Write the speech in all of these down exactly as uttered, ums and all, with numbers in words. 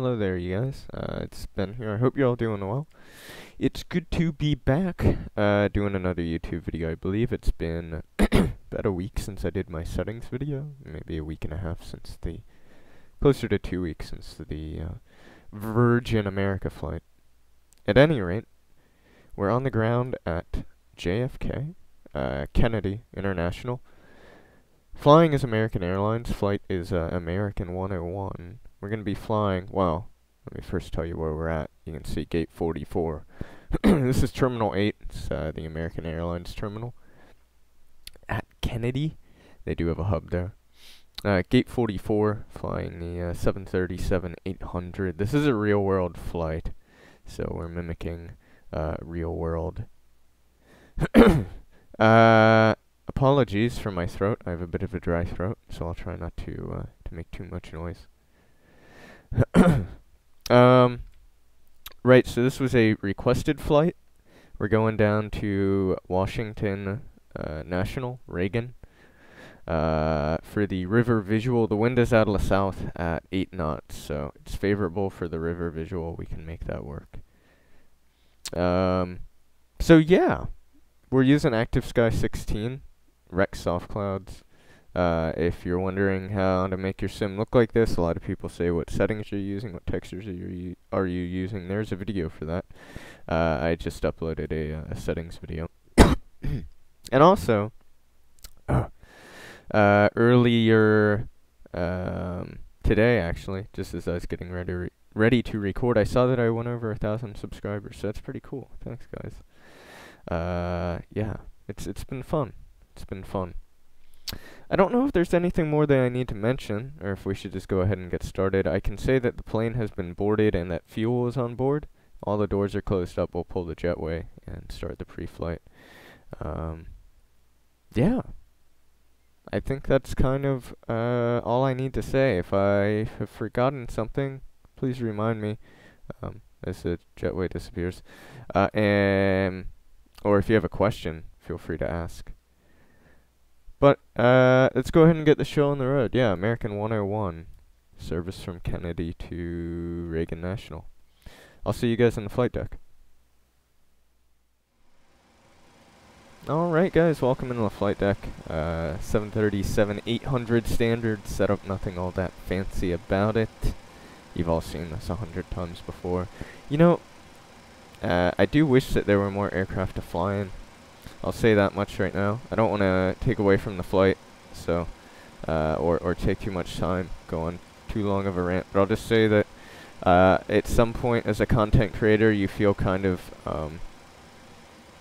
Hello there, you guys. Uh, it's Ben here. I hope you're all doing well. It's good to be back uh, doing another YouTube video. I believe it's been about a week since I did my settings video. Maybe a week and a half since the... closer to two weeks since the uh, Virgin America flight. At any rate, we're on the ground at J F K, uh, Kennedy International. Flying is American Airlines. Flight is uh, American one oh one. We're going to be flying, well, let me first tell you where we're at. You can see gate forty-four. This is Terminal eight. It's uh, the American Airlines terminal at Kennedy. They do have a hub there. Uh, gate forty-four, flying the uh, seven thirty-seven eight hundred. This is a real-world flight, so we're mimicking uh, real-world. uh, apologies for my throat. I have a bit of a dry throat, so I'll try not to uh, to make too much noise. um, right, so this was a requested flight. We're going down to Washington uh, National, Reagan, uh, for the River Visual. The wind is out of the south at eight knots, so it's favorable for the River Visual. We can make that work. Um, so yeah, we're using ActiveSky sixteen, Rex Soft Clouds. Uh, if you're wondering how to make your sim look like this, a lot of people say what settings you're using, what textures are you, are you using. There's a video for that. Uh, I just uploaded a, a settings video. And also, uh, uh, earlier um, today, actually, just as I was getting ready, re ready to record, I saw that I went over a thousand subscribers, so that's pretty cool. Thanks, guys. Uh, yeah, it's it's been fun. It's been fun. I don't know if there's anything more that I need to mention, or if we should just go ahead and get started. I can say that the plane has been boarded and that fuel is on board. All the doors are closed up. We'll pull the jetway and start the pre-flight. Um, yeah. I think that's kind of uh, all I need to say. If I have forgotten something, please remind me um, as the jetway disappears. Uh, and or if you have a question, feel free to ask. But uh, let's go ahead and get the show on the road. Yeah, American one oh one. Service from Kennedy to Reagan National. I'll see you guys on the flight deck. Alright guys, welcome into the flight deck. Uh, seven thirty-seven eight hundred standard setup, nothing all that fancy about it. You've all seen this a hundred times before. You know, uh, I do wish that there were more aircraft to fly in. I'll say that much right now. I don't want to take away from the flight, so uh, or or take too much time, go on too long of a rant. But I'll just say that uh, at some point, as a content creator, you feel kind of um,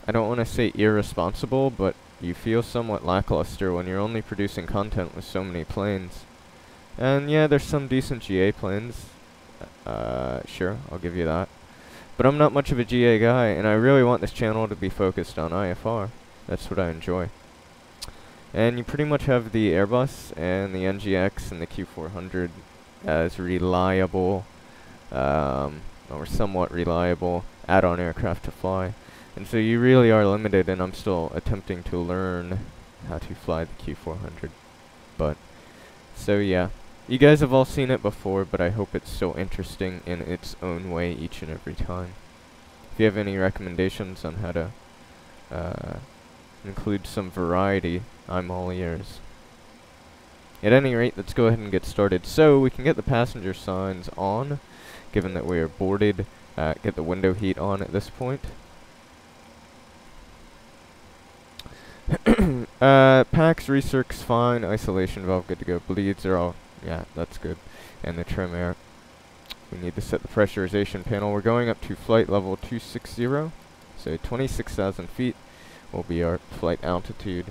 I don't want to say irresponsible, but you feel somewhat lackluster when you're only producing content with so many planes. And yeah, there's some decent G A planes. Uh, sure, I'll give you that. But I'm not much of a G A guy, and I really want this channel to be focused on I F R. That's what I enjoy. And you pretty much have the Airbus and the N G X and the Q four hundred as reliable, um, or somewhat reliable, add-on aircraft to fly. And so you really are limited, and I'm still attempting to learn how to fly the Q four hundred. But, so yeah. You guys have all seen it before, but I hope it's still interesting in its own way each and every time. If you have any recommendations on how to uh, include some variety, I'm all ears. At any rate, let's go ahead and get started. So, we can get the passenger signs on, given that we are boarded. Uh, get the window heat on at this point. uh, P A X, recirc's fine, isolation valve good to go, bleeds are all... yeah, that's good. And the trim air. We need to set the pressurization panel. We're going up to flight level two sixty, so twenty-six thousand feet will be our flight altitude.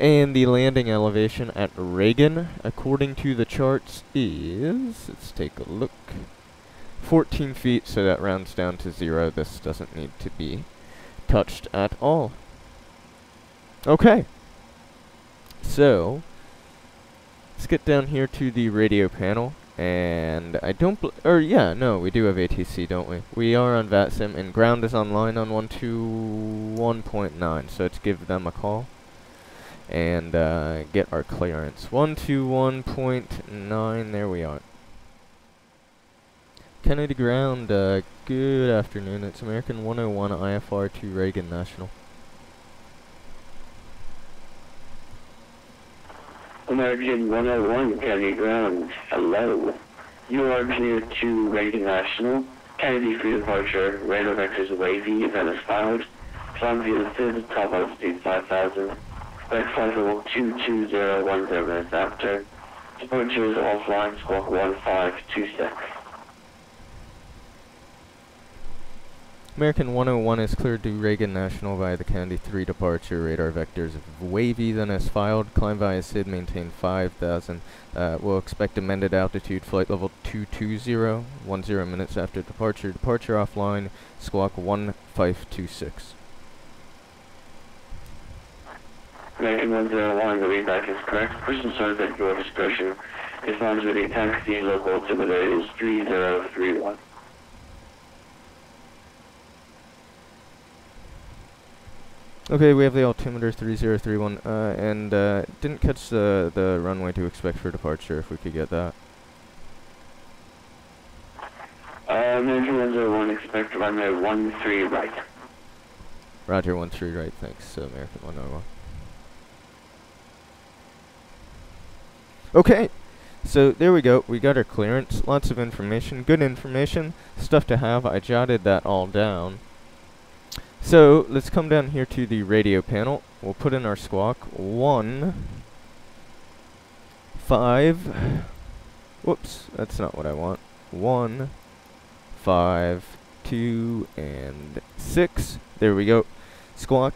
And the landing elevation at Reagan, according to the charts, is... let's take a look. fourteen feet, so that rounds down to zero. This doesn't need to be touched at all. Okay. So... let's get down here to the radio panel, and I don't bl- or yeah, no, we do have A T C, don't we? We are on VATSIM, and ground is online on one two one point nine, so let's give them a call, and uh, get our clearance. one two one point nine, there we are. Kennedy Ground, uh, good afternoon. It's American one oh one I F R to Reagan National. American one oh one Kennedy Ground, hello. You are cleared to Reagan National. Kennedy for departure, radar vectors wavy, event is filed. Climb via the fifth, top altitude five thousand. Expect flight level two two zero one zero minutes after. Departure is offline, squawk one five two six. American one oh one is cleared to Reagan National via the Kennedy three departure, radar vectors wavy, then as filed, climb via S I D, maintain five thousand, uh, we'll expect amended altitude, flight level two two zero, ten minutes after departure, departure offline, squawk one five two six. American one oh one, the read back is correct, person served at your discretion, is on with the taxi, local altimeter is three zero three one. Okay, we have the altimeter three zero three one, uh, and uh, didn't catch the, the runway to expect for departure, if we could get that. Uh, American one oh one, expect runway one three right. Roger, one three right, thanks, uh, American one oh one. Okay, so there we go, we got our clearance, lots of information, good information, stuff to have, I jotted that all down. So let's come down here to the radio panel. We'll put in our squawk one five. Whoops, that's not what I want. One, five, two, and six. There we go. Squawk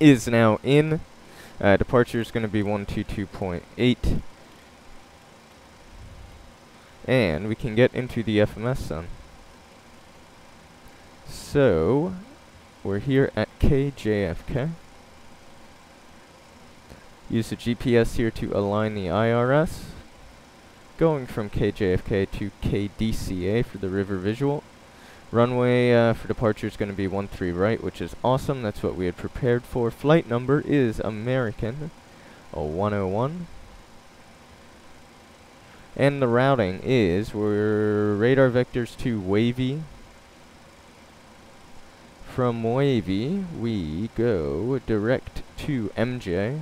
is now in. Uh, departure is going to be one two two point eight, and we can get into the F M S then. So, we're here at K J F K. Use the G P S here to align the I R S. Going from K J F K to K D C A for the River Visual. Runway uh, for departure is going to be one three right, which is awesome. That's what we had prepared for. Flight number is American one oh one. And the routing is, we're radar vectors to wavy. From wavy, we go direct to M J.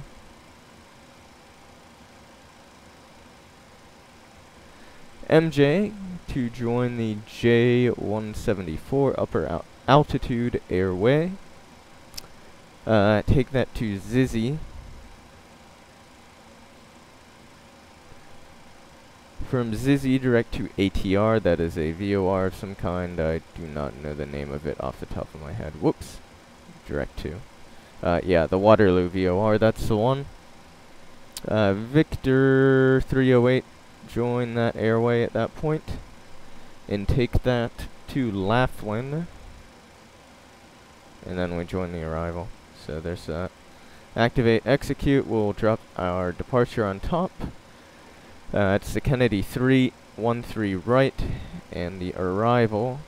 M J to join the J one seventy-four upper al altitude airway. Uh, take that to Zizzy. From Zizzy direct to A T R, that is a V O R of some kind, I do not know the name of it off the top of my head, whoops, direct to, uh, yeah, the Waterloo V O R, that's the one. Uh, Victor three oh eight, join that airway at that point, and take that to Laughlin, and then we join the arrival, so there's that. Activate, execute, we'll drop our departure on top. Uh, it's the Kennedy three one three right, and the arrival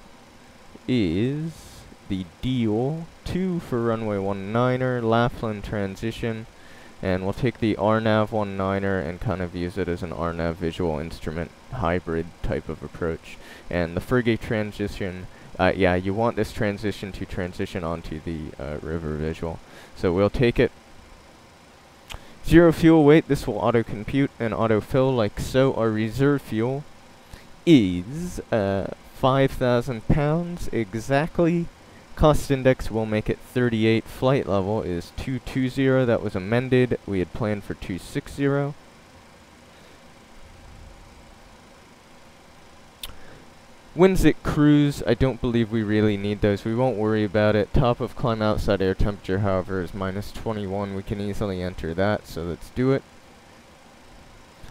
is the deal two for runway one niner, Laughlin transition, and we'll take the R NAV one niner and kind of use it as an R NAV visual instrument hybrid type of approach. And the Frigate transition, uh, yeah, you want this transition to transition onto the uh, river visual. So we'll take it. Zero fuel weight, this will auto compute and auto fill like so. Our reserve fuel is uh, five thousand pounds exactly. Cost index will make it thirty-eight. Flight level is two two zero. That was amended. We had planned for two six zero. Winds at cruise, I don't believe we really need those. We won't worry about it. Top of climb outside air temperature, however, is minus twenty-one. We can easily enter that, so let's do it.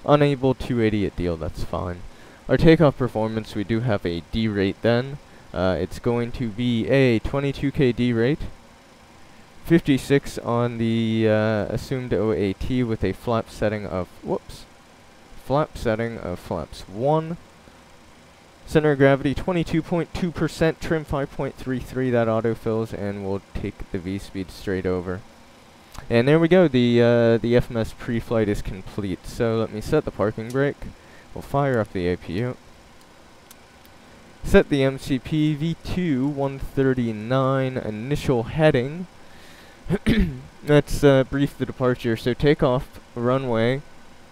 Unable two eighty at deal, that's fine. Our takeoff performance, we do have a D rate then. Uh, it's going to be a twenty-two K D rate, fifty-six on the uh, assumed O A T with a flap setting of, whoops, flap setting of flaps one. Center of gravity twenty-two point two percent, trim five point three three, that autofills, and we'll take the V-speed straight over. And there we go, the uh, the F M S pre-flight is complete. So let me set the parking brake, we'll fire up the A P U, Set the M C P V two one thirty-nine initial heading. Let's uh, brief the departure. So take off runway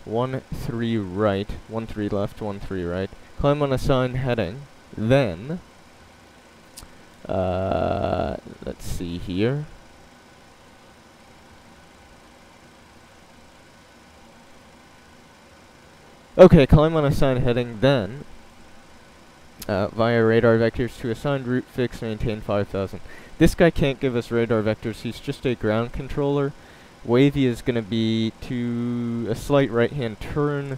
one three right, one three left, one three right. Climb on assigned heading. Then, uh, let's see here. Okay, climb on assigned heading. Then, uh, via radar vectors to assigned route fix, maintain five thousand. This guy can't give us radar vectors. He's just a ground controller. Wavy is going to be to a slight right-hand turn.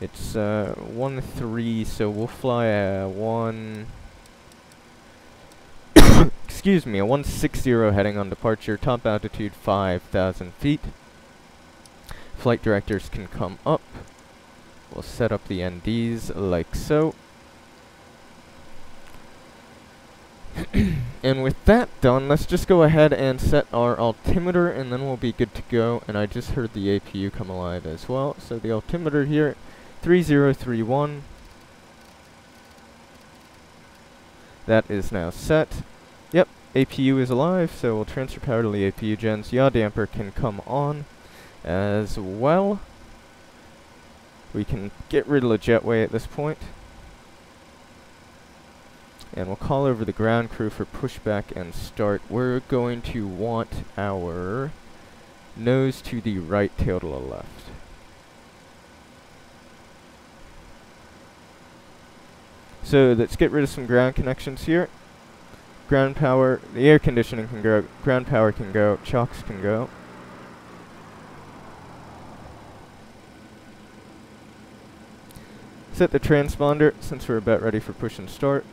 It's uh, one three, so we'll fly a one. excuse me, a one six zero heading on departure. Top altitude five thousand feet. Flight directors can come up. We'll set up the N Ds like so. And with that done, let's just go ahead and set our altimeter, and then we'll be good to go. And I just heard the A P U come alive as well. So the altimeter here, three zero three one. That is now set. Yep, A P U is alive, so we'll transfer power to the A P U gens. Yaw damper can come on as well. We can get rid of the jetway at this point. And we'll call over the ground crew for pushback and start. We're going to want our nose to the right, tail to the left. So let's get rid of some ground connections here. Ground power, the air conditioning can go, ground power can go, chocks can go. Set the transponder since we're about ready for push and start.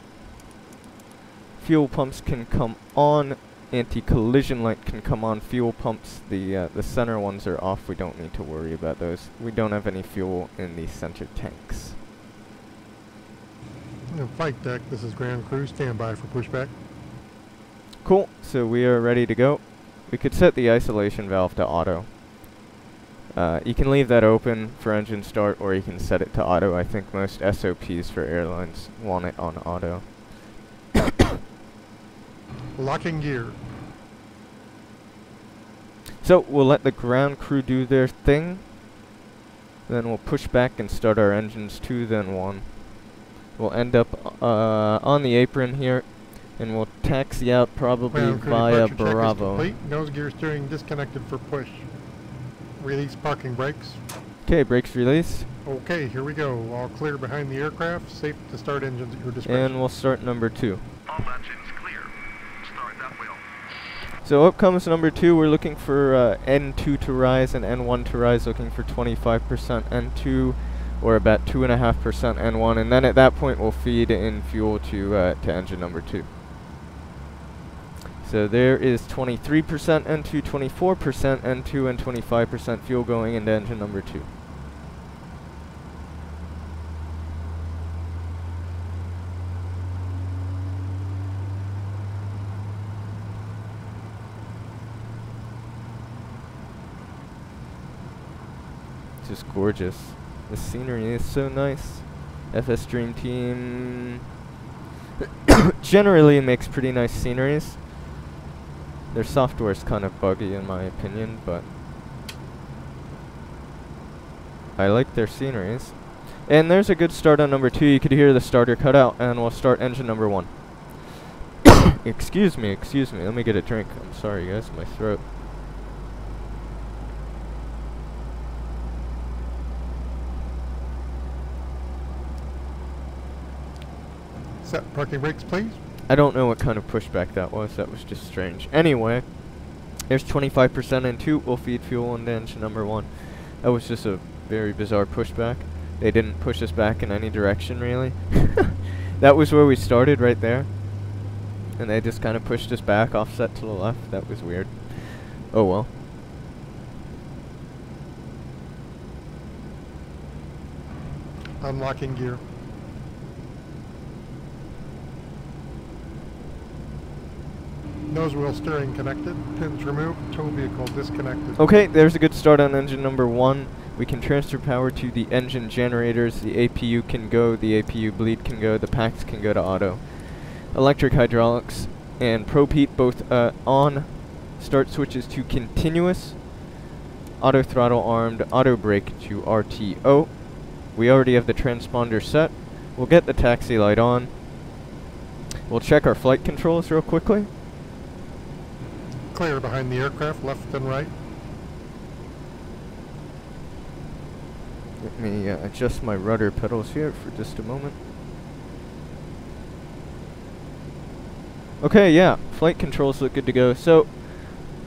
Fuel pumps can come on, anti-collision light can come on, fuel pumps, the uh, the center ones are off, we don't need to worry about those. We don't have any fuel in the center tanks. Flight deck, this is ground crew, stand by for pushback. Cool, so we are ready to go. We could set the isolation valve to auto. Uh, you can leave that open for engine start, or you can set it to auto. I think most S O Ps for airlines want it on auto. Locking gear. So we'll let the ground crew do their thing. Then we'll push back and start our engines two, then one. We'll end up uh, on the apron here, and we'll taxi out probably ground via Bravo. Check is complete. Nose gear steering disconnected for push. Release parking brakes. Okay, brakes released. Okay, here we go. All clear behind the aircraft. Safe to start engines at your discretion. And we'll start number two. All engines. So up comes number two. We're looking for uh, N two to rise and N one to rise, looking for twenty-five percent N two or about two point five percent N one, and then at that point we'll feed in fuel to, uh, to engine number two. So there is twenty-three percent N two, twenty-four percent N two, and twenty-five percent fuel going into engine number two. Just gorgeous. The scenery is so nice. F S Dream Team generally makes pretty nice sceneries. Their software is kind of buggy in my opinion, but I like their sceneries. And there's a good start on number two. You could hear the starter cut out, and we'll start engine number one. excuse me, excuse me. Let me get a drink. I'm sorry, guys. My throat. Set parking brakes, please. I don't know what kind of pushback that was. That was just strange. Anyway, there's twenty-five percent and two. We'll feed fuel into engine number one. That was just a very bizarre pushback. They didn't push us back in any direction, really. That was where we started, right there. And they just kind of pushed us back, offset to the left. That was weird. Oh, well. Unlocking gear. Nose wheel steering connected, pins removed, tow vehicle disconnected. Okay, there's a good start on engine number one. We can transfer power to the engine generators, the A P U can go, the A P U bleed can go, the packs can go to auto. Electric hydraulics and probe heat, both uh, on start switches to continuous, auto throttle armed, auto brake to R T O. We already have the transponder set. We'll get the taxi light on. We'll check our flight controls real quickly. Clear behind the aircraft, left and right. Let me uh, adjust my rudder pedals here for just a moment. Okay, yeah, flight controls look good to go. So,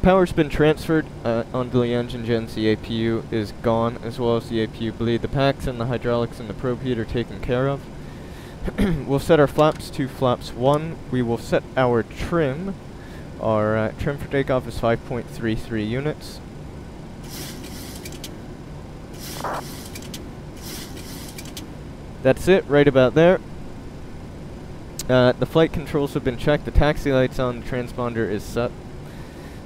power's been transferred uh, onto the engine gens, the A P U is gone, as well as the A P U bleed. The packs and the hydraulics and the probe heat are taken care of. We'll set our flaps to flaps one. We will set our trim. Our uh, trim for takeoff is five point three three units. That's it, right about there. Uh, the flight controls have been checked, the taxi light's on, the transponder is set.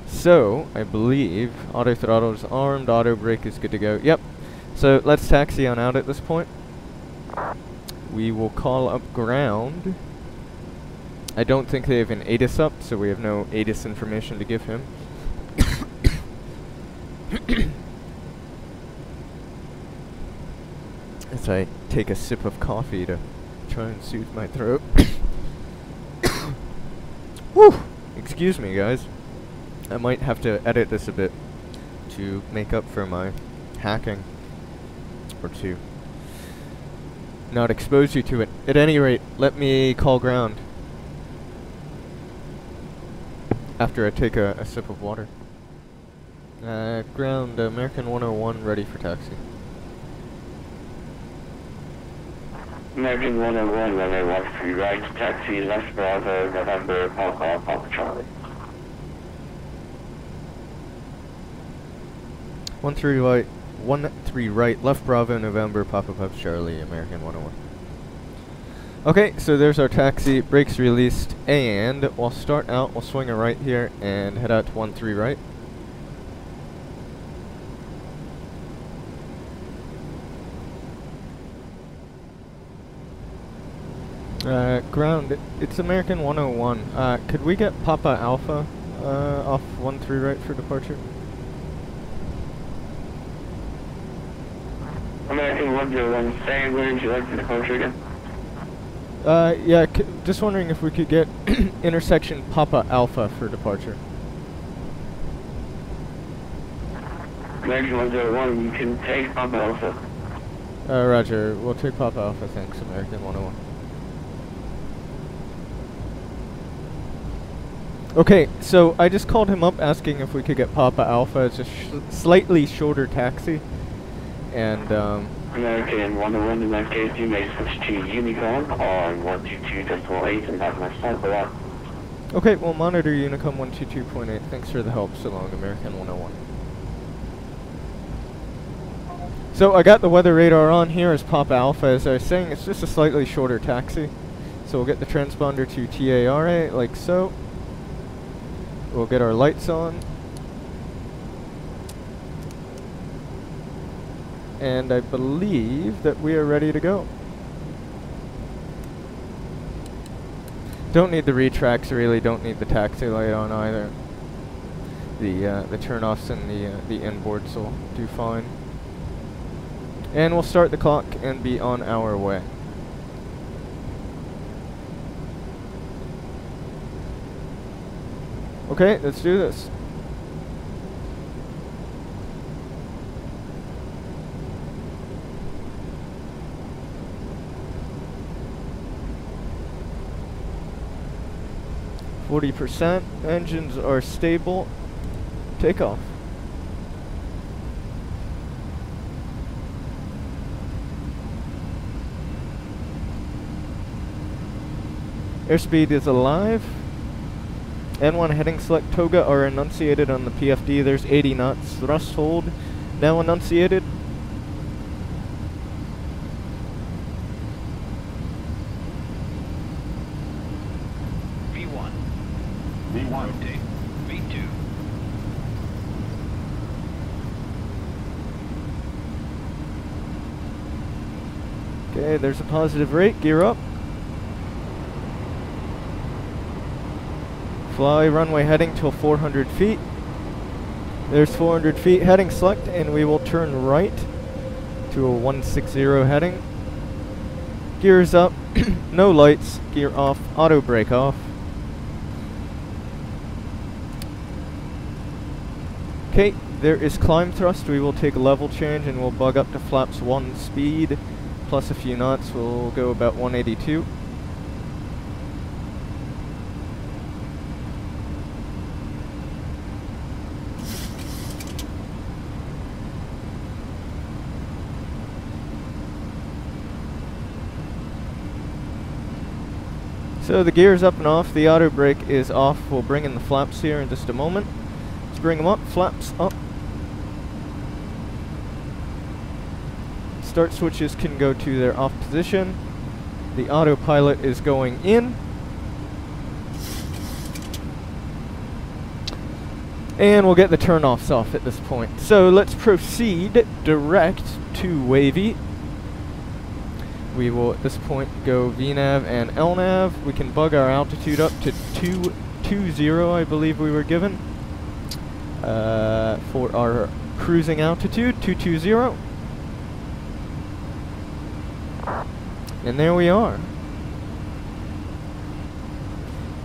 So, I believe auto throttle is armed, auto brake is good to go. Yep. So, let's taxi on out at this point. We will call up ground. I don't think they have an A T I S up, so we have no A T I S information to give him. As I take a sip of coffee to try and soothe my throat. Woo! Excuse me, guys. I might have to edit this a bit to make up for my hacking, or to not expose you to it. At any rate, let me call ground after I take a, a sip of water. Uh, ground, American one oh one, ready for taxi. American one oh one, one oh one, right, taxi, left Bravo, November, Hong Kong, Papa Charlie. One three right, one three right, left Bravo, November, Papa Papa Charlie, American one oh one. Okay, so there's our taxi, brakes released, and we'll start out, we'll swing a right here and head out to one three right. Uh, ground, it's American one oh one. Uh, could we get Papa Alpha uh, off one three right for departure? American one oh one, say where would you like to departure again? Uh, yeah, c just wondering if we could get intersection Papa Alpha for departure. American one oh one, you can take Papa Alpha. Uh, roger, we'll take Papa Alpha, thanks, American one oh one. Okay, so I just called him up asking if we could get Papa Alpha. It's a sh slightly shorter taxi, and, um... American one oh one, in that case, you may switch to Unicom on one two two point eight and have my sample up. Okay, we'll monitor Unicom one two two point eight. Thanks for the help. So long, American one oh one. So I got the weather radar on. Here is Papa Alpha. As I was saying, it's just a slightly shorter taxi. So we'll get the transponder to T A R A, like so. We'll get our lights on. And I believe that we are ready to go. Don't need the retracts, really. Don't need the taxi light on either. The uh, the turnoffs and the uh, the inboards will do fine. And we'll start the clock and be on our way. Okay, let's do this. forty percent, engines are stable, takeoff. Airspeed is alive. N one heading select toga are enunciated on the P F D. There's eighty knots. Thrust hold now enunciated. Okay, there's a positive rate, gear up. Fly runway heading till four hundred feet. There's four hundred feet, heading select, and we will turn right to a one sixty heading. Gears up, no lights, gear off, auto brake off. Okay, there is climb thrust, we will take a level change and we'll bug up to flaps one speed, plus a few knots, we'll go about one eighty-two. So the gear's up and off, the auto brake is off, we'll bring in the flaps here in just a moment. Let's bring them up, flaps up. Start switches can go to their off position. The autopilot is going in. And we'll get the turnoffs off at this point. So let's proceed direct to wavy. We will at this point go V NAV and L NAV. We can bug our altitude up to two twenty, I believe we were given, uh, for our cruising altitude, two twenty. And there we are.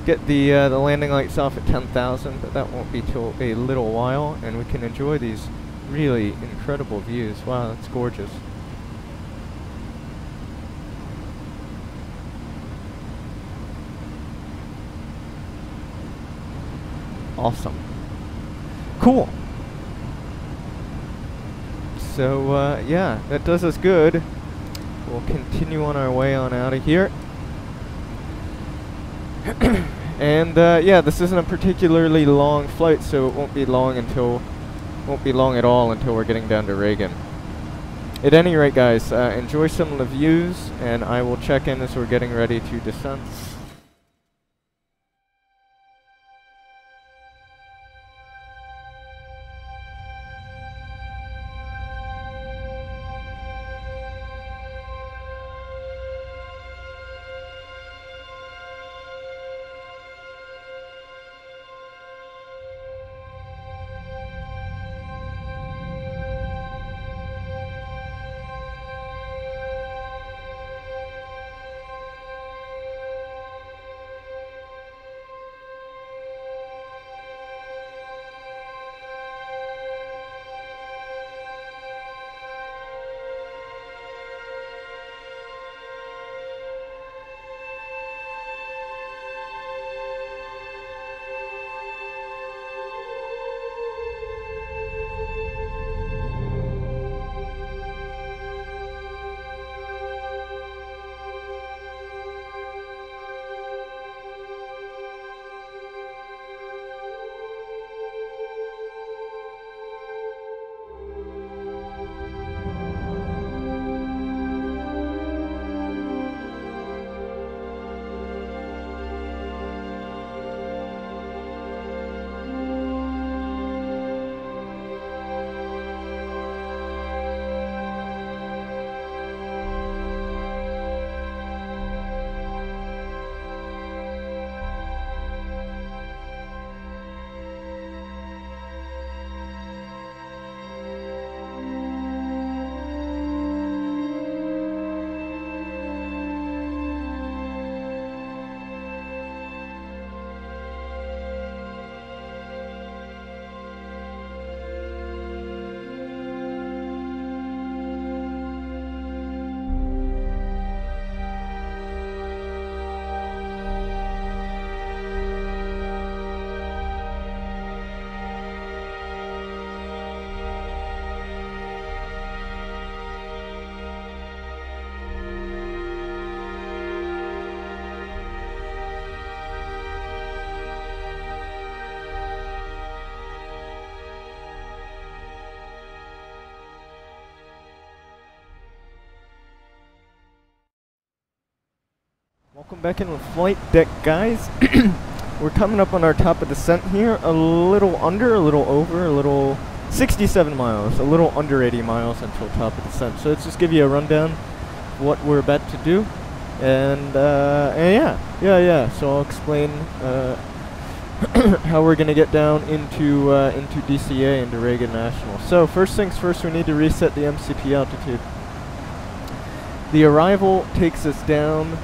Get the uh, the landing lights off at ten thousand, but that won't be till a little while, and we can enjoy these really incredible views. Wow, that's gorgeous. Awesome. Cool. So, uh, yeah, that does us good. We'll continue on our way on out of here. And, uh, yeah, this isn't a particularly long flight, so it won't be long until, won't be long at all until we're getting down to Reagan. At any rate, guys, uh, enjoy some of the views, and I will check in as we're getting ready to descend. Welcome back in with Flight Deck, guys. We're coming up on our top of descent here, a little under, a little over, a little sixty-seven miles, a little under eighty miles until top of descent. So let's just give you a rundown what we're about to do, and, uh, and yeah, yeah, yeah. So I'll explain uh, how we're gonna get down into uh, into D C A, into Reagan National. So first things first, we need to reset the M C P altitude. The arrival takes us down.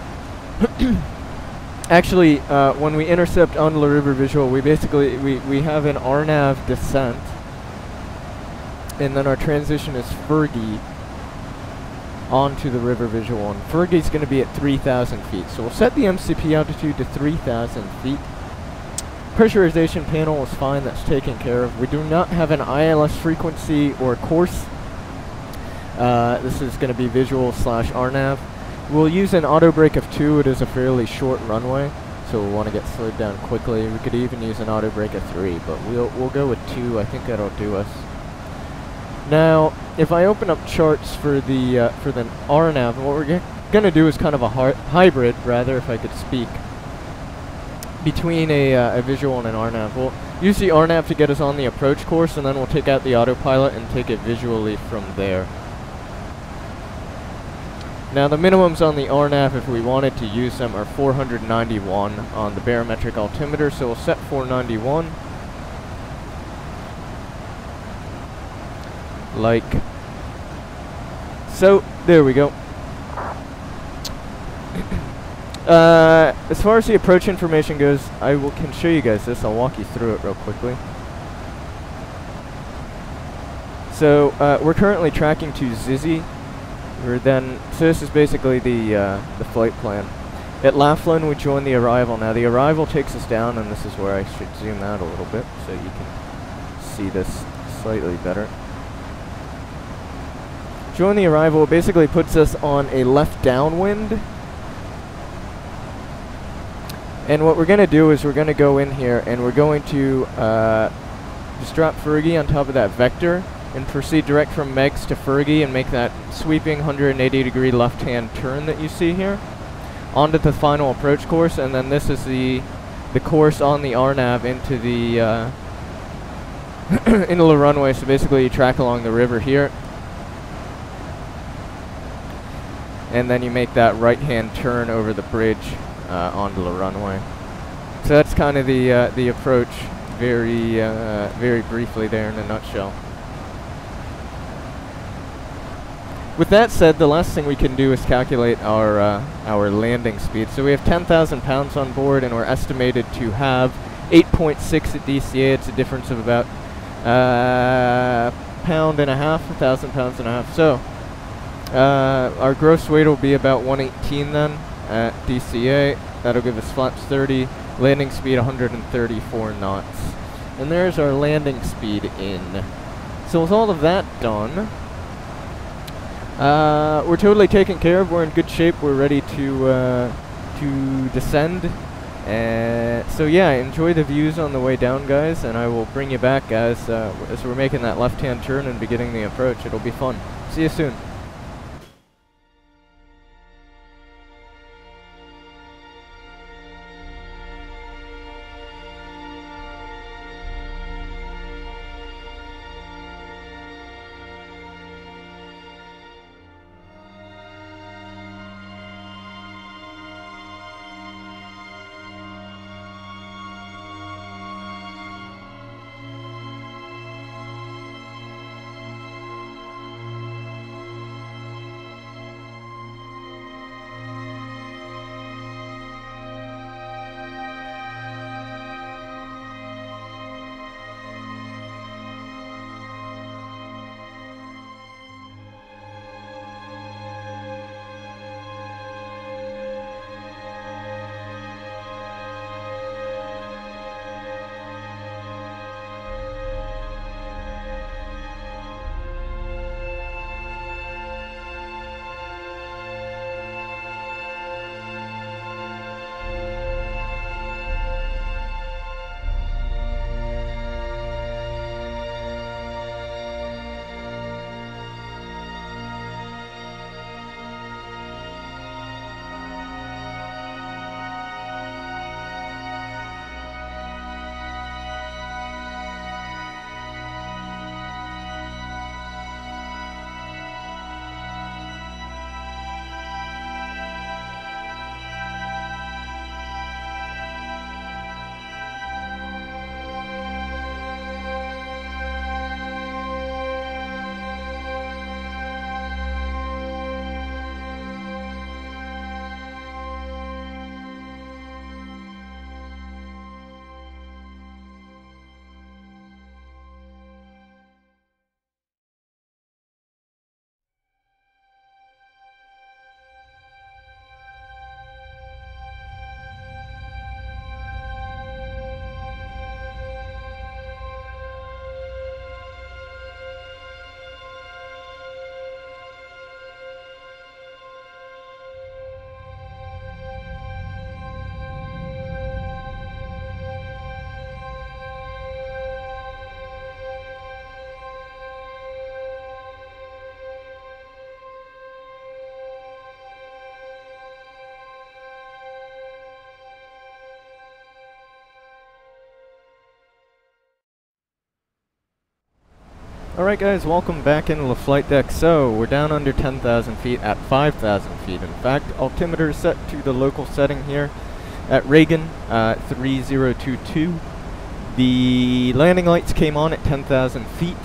Actually, uh, when we intercept on the River Visual, we basically we we have an R NAV descent, and then our transition is Fergie onto the River Visual, and Fergie's going to be at three thousand feet. So we'll set the M C P altitude to three thousand feet. Pressurization panel is fine, that's taken care of. We do not have an I L S frequency or course. Uh, this is going to be visual slash R NAV. We'll use an auto brake of two. It is a fairly short runway, so we'll want to get slowed down quickly. We could even use an auto brake of three, but we'll, we'll go with two. I think that'll do us. Now, if I open up charts for the uh, for the R NAV, what we're going to do is kind of a hybrid, rather, if I could speak, between a, uh, a visual and an R NAV. We'll use the R NAV to get us on the approach course, and then we'll take out the autopilot and take it visually from there. Now, the minimums on the R NAV, if we wanted to use them, are four hundred ninety-one on the barometric altimeter, so we'll set four ninety-one. Like so, there we go. uh, as far as the approach information goes, I will can show you guys this. I'll walk you through it real quickly. So uh, we're currently tracking to Zizzy. We're then so this is basically the uh, the flight plan. At Laughlin, we join the arrival. Now the arrival takes us down, and this is where I should zoom out a little bit so you can see this slightly better. Join the arrival basically puts us on a left downwind, and what we're going to do is we're going to go in here and we're going to uh, just drop Fergie on top of that vector and proceed direct from Megs to Fergie and make that sweeping one hundred eighty degree left-hand turn that you see here onto the final approach course, and then this is the the course on the R NAV into the uh, into the runway. So basically you track along the river here, and then you make that right-hand turn over the bridge uh, onto the runway. So that's kind of the uh, the approach, very uh, very briefly there in a nutshell. With that said, the last thing we can do is calculate our uh, our landing speed. So we have ten thousand pounds on board, and we're estimated to have eight point six at D C A. It's a difference of about uh, pound and a half, a thousand pounds and a half. So. Uh, our gross weight will be about one eighteen then at D C A. That'll give us flaps thirty, landing speed one hundred thirty-four knots. And there's our landing speed in. So with all of that done, uh, we're totally taken care of. We're in good shape. We're ready to uh, to descend. Uh, so yeah, enjoy the views on the way down, guys, and I will bring you back as, uh, as we're making that left-hand turn and beginning the approach. It'll be fun. See you soon. Alright guys, welcome back into the flight deck. So, we're down under ten thousand feet at five thousand feet. In fact, altimeter is set to the local setting here at Reagan, uh, three zero two two. The landing lights came on at ten thousand feet,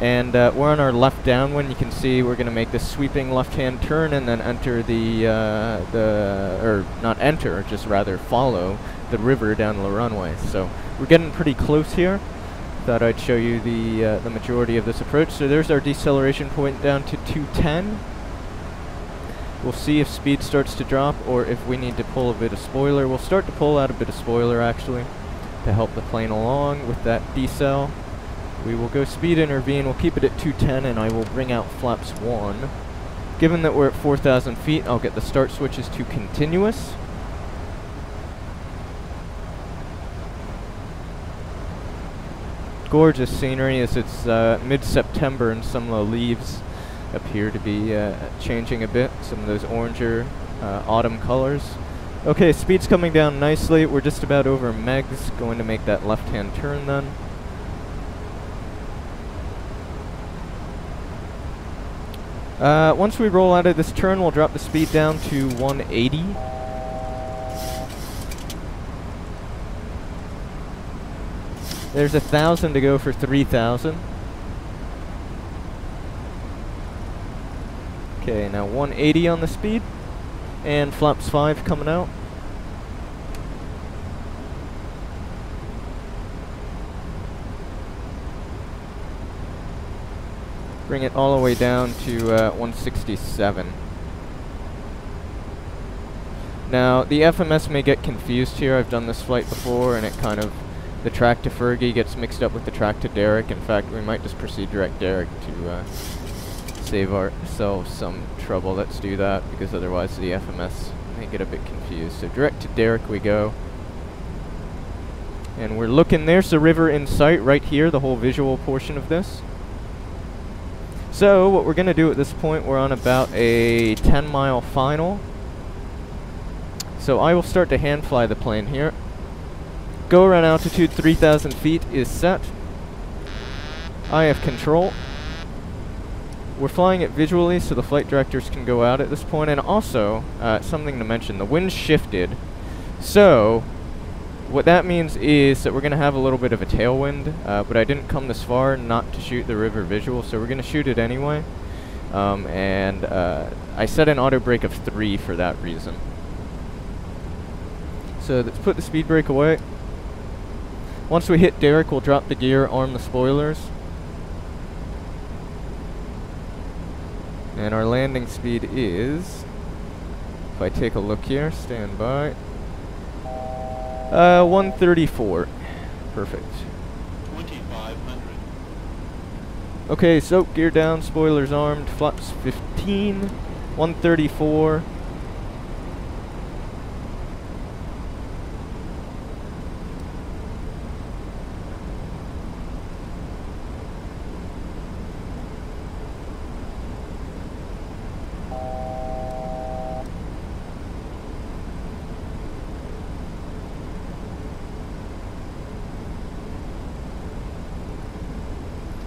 and uh, we're on our left downwind. You can see we're going to make this sweeping left-hand turn and then enter the, uh, the, or not enter, just rather follow the river down the runway. So, we're getting pretty close here. Thought I'd show you the uh, the majority of this approach. So there's our deceleration point down to two ten. We'll see if speed starts to drop or if we need to pull a bit of spoiler. We'll start to pull out a bit of spoiler actually to help the plane along with that decel. We will go speed intervene. We'll keep it at two ten and I will bring out flaps one. Given that we're at four thousand feet, I'll get the start switches to continuous. Gorgeous scenery as it's uh, mid-September and some of the leaves appear to be uh, changing a bit, some of those oranger uh, autumn colors. Okay, speed's coming down nicely. We're just about over Megs, going to make that left-hand turn then. Uh, once we roll out of this turn, we'll drop the speed down to one eighty. There's a thousand to go for three thousand. Okay, now one eighty on the speed. And flaps five coming out. Bring it all the way down to uh, one sixty-seven. Now, the F M S may get confused here. I've done this flight before and it kind of the track to Fergie gets mixed up with the track to Derek. In fact, we might just proceed direct Derek to uh, save ourselves some trouble. Let's do that, because otherwise the F M S may get a bit confused. So direct to Derek we go. And we're looking, there's the river in sight right here, the whole visual portion of this. So what we're going to do at this point, we're on about a ten mile final. So I will start to hand fly the plane here. Go around altitude three thousand feet is set. I have control. We're flying it visually so the flight directors can go out at this point. And also, uh, something to mention, the wind shifted. So, what that means is that we're going to have a little bit of a tailwind. Uh, but I didn't come this far not to shoot the river visual, so we're going to shoot it anyway. Um, and uh, I set an auto brake of three for that reason. So let's put the speed brake away. Once we hit Derek, we'll drop the gear, arm the spoilers. And our landing speed is, if I take a look here, stand by, uh, one thirty-four. Perfect. twenty-five hundred. Okay, so gear down, spoilers armed, flaps fifteen, one thirty-four.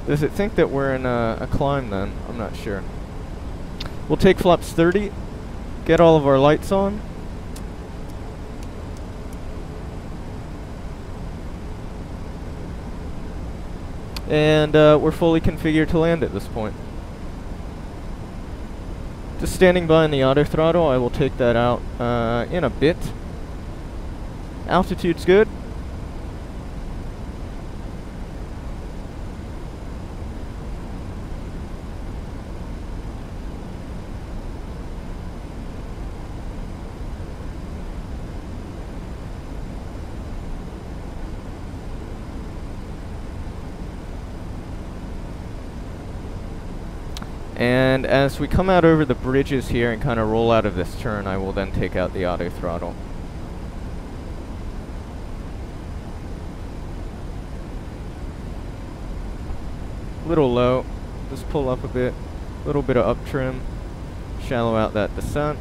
Does it think that we're in a, a climb then? I'm not sure. We'll take flaps thirty, get all of our lights on. And uh, we're fully configured to land at this point. Just standing by in the auto throttle, I will take that out uh, in a bit. Altitude's good. And as we come out over the bridges here and kind of roll out of this turn, I will then take out the auto throttle. Little low, just pull up a bit, little bit of up trim, shallow out that descent.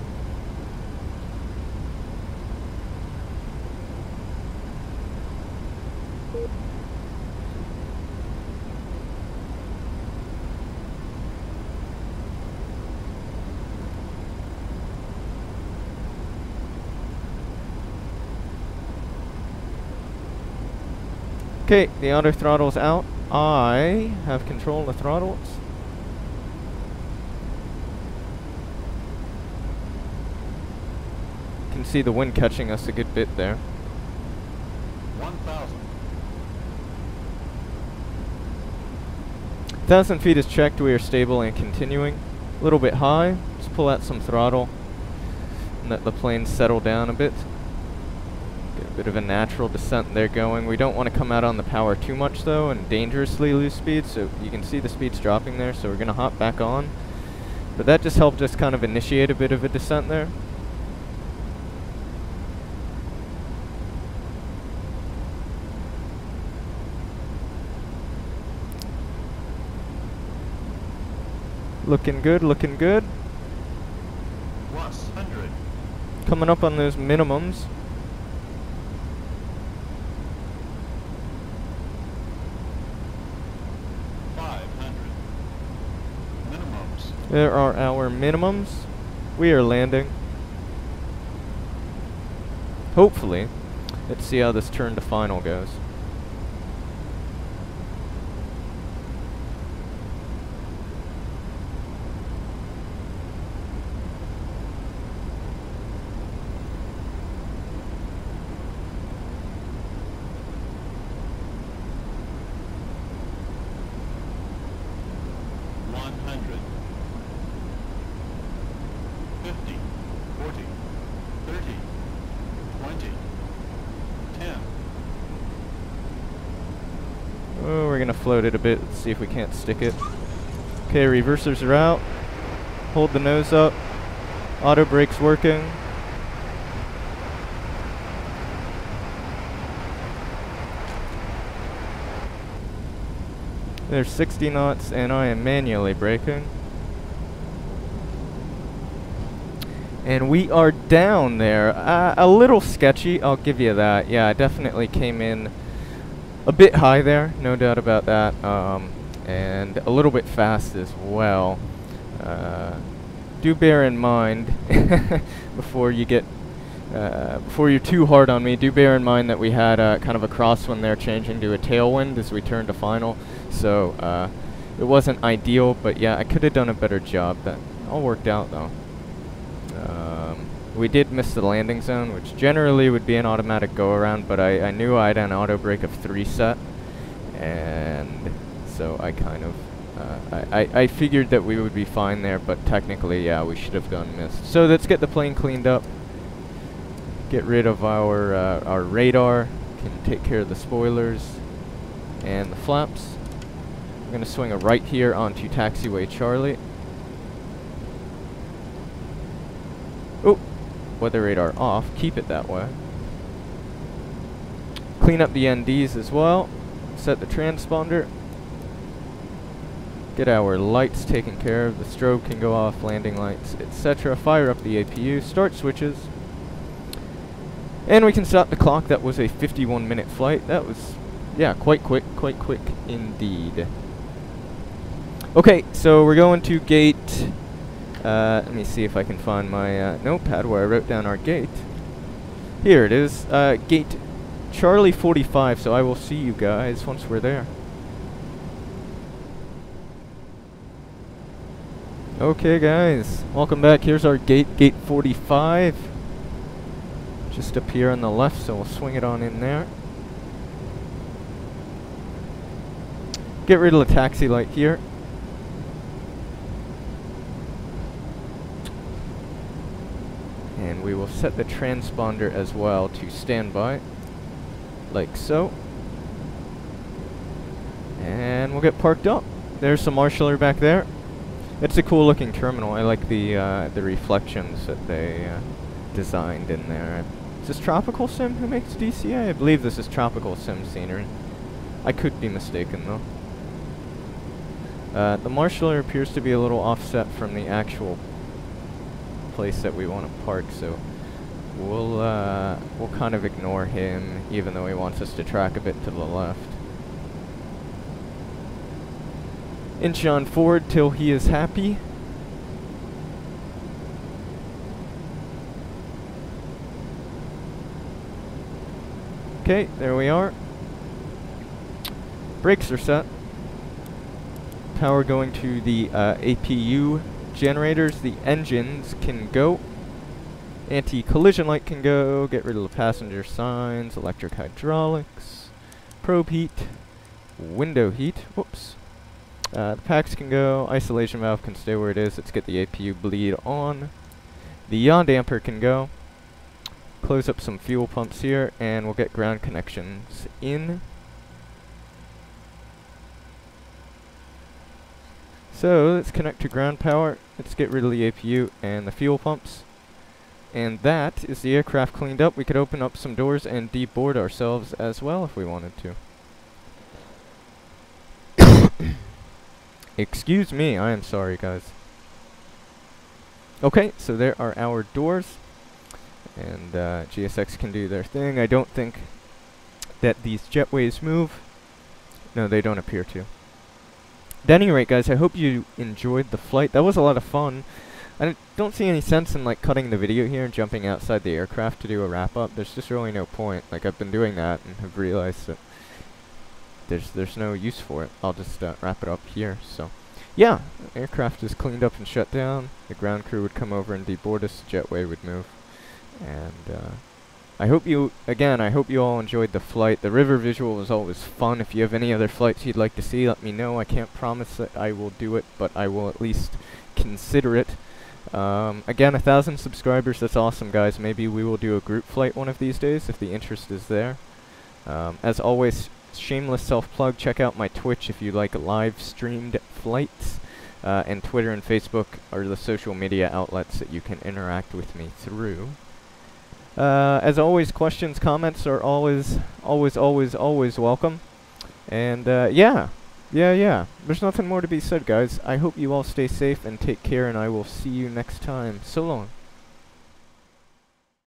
Okay, the auto throttle's out. I have control of the throttles. Can see the wind catching us a good bit there. one thousand. Thousand feet is checked. We are stable and continuing. A little bit high. Let's pull out some throttle and let the plane settle down a bit. Get a bit of a natural descent there going. We don't want to come out on the power too much though and dangerously lose speed. So you can see the speed's dropping there. So we're going to hop back on. But that just helped us kind of initiate a bit of a descent there. Looking good, looking good. one hundred. Coming up on those minimums. five hundred. Minimums. There are our minimums. We are landing. Hopefully. Let's see how this turn to final goes. Float it a bit, let's see if we can't stick it. Okay, reversers are out. Hold the nose up. Auto brakes working. There's sixty knots and I am manually braking. And we are down there. Uh, a little sketchy, I'll give you that. Yeah, I definitely came in a bit high there, no doubt about that, um, and a little bit fast as well. Uh, do bear in mind before you get, uh, before you're too hard on me. Do bear in mind that we had uh, kind of a crosswind there, changing to a tailwind as we turned to final. So uh, it wasn't ideal, but yeah, I could have done a better job. That all worked out though. Um, We did miss the landing zone, which generally would be an automatic go-around, but I, I knew I had an auto brake of three set, and so I kind of, uh, I, I, I figured that we would be fine there, but technically, yeah, we should have gone missed. So let's get the plane cleaned up, get rid of our, uh, our radar, can take care of the spoilers and the flaps. I'm going to swing a right here onto Taxiway Charlie. Oh! Weather radar off, keep it that way. Clean up the N Ds as well, set the transponder, get our lights taken care of, the strobe can go off, landing lights, et cetera. Fire up the A P U, start switches, and we can stop the clock. That was a fifty-one minute flight. That was, yeah, quite quick, quite quick indeed. Okay, so we're going to gate... Uh, let me see if I can find my uh, notepad where I wrote down our gate. Here it is, uh, gate Charlie forty-five, so I will see you guys once we're there. Okay guys, welcome back. Here's our gate, gate forty-five. Just up here on the left, so we'll swing it on in there. Get rid of the taxi light here. And we will set the transponder as well to standby, like so. And we'll get parked up. There's some marshaller back there. It's a cool looking terminal. I like the uh, the reflections that they uh, designed in there. Is this Tropical Sim who makes D C A? I believe this is Tropical Sim scenery. I could be mistaken though. Uh, the marshaller appears to be a little offset from the actual place that we want to park, so we'll uh, we'll kind of ignore him, even though he wants us to track a bit to the left. Inch on forward till he is happy. Okay, there we are. Brakes are set. Power going to the uh, A P U generators. The engines can go. Anti-collision light can go. Get rid of the passenger signs. Electric hydraulics. Probe heat. Window heat. Whoops. Uh, the packs can go. Isolation valve can stay where it is. Let's get the A P U bleed on. The yaw damper can go. Close up some fuel pumps here, and we'll get ground connections in. So let's connect to ground power. Let's get rid of the A P U and the fuel pumps. And that is the aircraft cleaned up. We could open up some doors and deboard ourselves as well if we wanted to. Excuse me, I am sorry guys. Okay, so there are our doors. And uh, G S X can do their thing. I don't think that these jetways move. No, they don't appear to. At any rate, guys, I hope you enjoyed the flight. That was a lot of fun. I don't see any sense in like cutting the video here and jumping outside the aircraft to do a wrap-up. There's just really no point. Like, I've been doing that and have realized that there's, there's no use for it. I'll just uh, wrap it up here. So, yeah, the aircraft is cleaned up and shut down. The ground crew would come over and deboard us. The jetway would move. And uh, I hope you, again, I hope you all enjoyed the flight. The River Visual was always fun. If you have any other flights you'd like to see, let me know. I can't promise that I will do it, but I will at least consider it. Um, again, a thousand subscribers, that's awesome, guys. Maybe we will do a group flight one of these days if the interest is there. Um, as always, shameless self-plug, check out my Twitch if you like live-streamed flights. Uh, and Twitter and Facebook are the social media outlets that you can interact with me through. Uh, as always, questions, comments are always, always, always, always welcome. And, uh, yeah. Yeah, yeah. There's nothing more to be said, guys. I hope you all stay safe and take care, and I will see you next time. So long.